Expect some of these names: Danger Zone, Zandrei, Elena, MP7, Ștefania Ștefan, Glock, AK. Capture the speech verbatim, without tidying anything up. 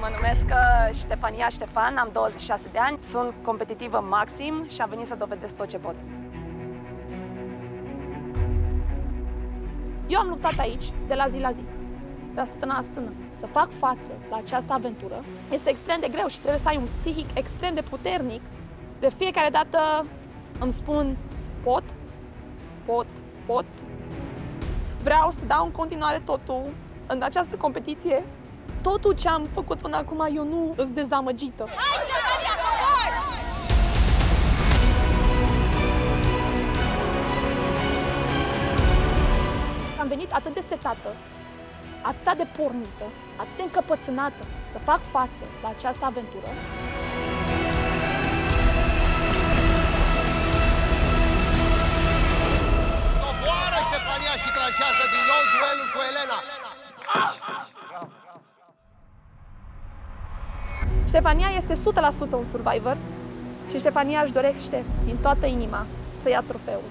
Mă numesc Ștefania Ștefan, am douăzeci și șase de ani, sunt competitivă maxim și am venit să dovedesc tot ce pot. Eu am luptat aici de la zi la zi, de la stână la stână. Să fac față la această aventură este extrem de greu și trebuie să ai un psihic extrem de puternic. De fiecare dată îmi spun pot, pot, pot. Vreau să dau în continuare totul în această competiție. Totul ce am făcut până acum, eu nu sunt dezamăgită. Hai, Ștefania, că poți! Am venit atât de setată, atât de pornită, atât de încăpățânată să fac față la această aventură. Coboară Ștefania și tranșează din nou duelul cu Elena! Ah! Ștefania este o sută la sută un survivor și Ștefania își dorește din toată inima să ia trofeul.